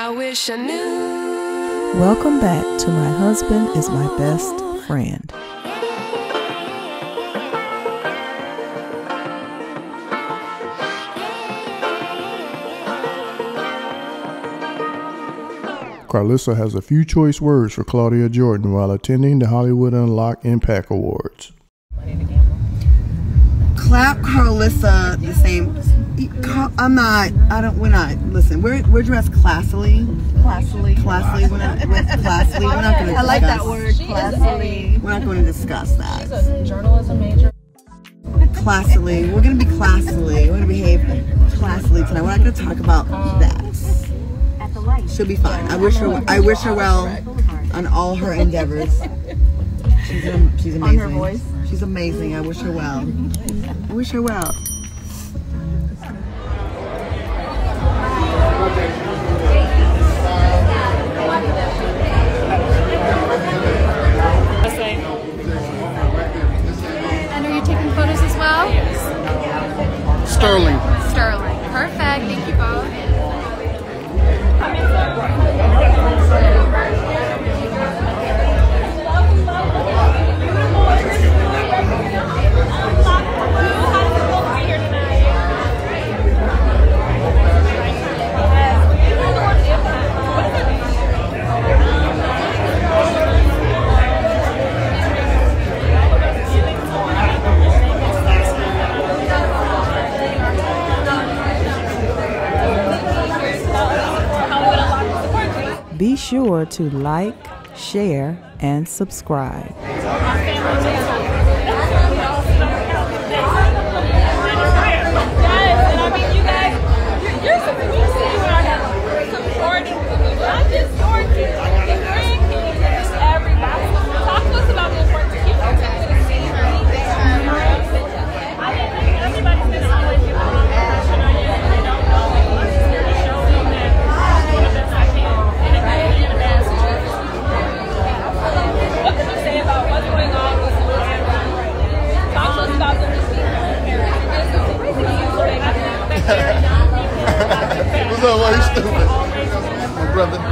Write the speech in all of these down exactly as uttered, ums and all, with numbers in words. I wish I knew. Welcome back to My Husband is My Best Friend. Carlissa has a few choice words for Claudia Jordan while attending the Hollywood Unlocked Impact Awards. Clap Carlissa the same. I'm not, I don't, we're not, listen, we're, we're dressed classily. Classily. Classily, we're not, we're classily, we're not going to discuss. I like that word, classily. We're not going to discuss that. She's a journalism major. Classily, we're going to be classily, we're going to behave classily tonight. We're not going to talk about that. She'll be fine. I wish her, I wish her well on all her endeavors. She's, a, she's amazing. On her voice. She's amazing. I wish her well. I wish her well. And are you taking photos as well? Yes. Sterling. Sterling. Perfect. Thank you both. Be sure to like, share, and subscribe. My brother.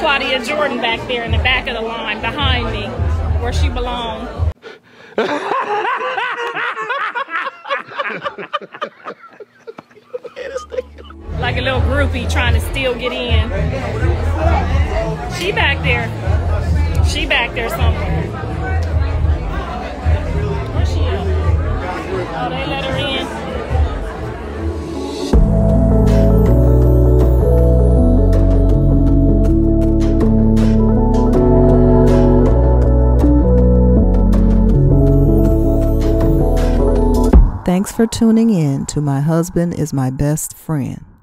Claudia Jordan back there in the back of the line behind me, where she belongs. Like a little groupie trying to still get in. She back there. She back there somewhere. Where's she at? Oh, they let her in. Thanks for tuning in to My Husband is My Best Friend.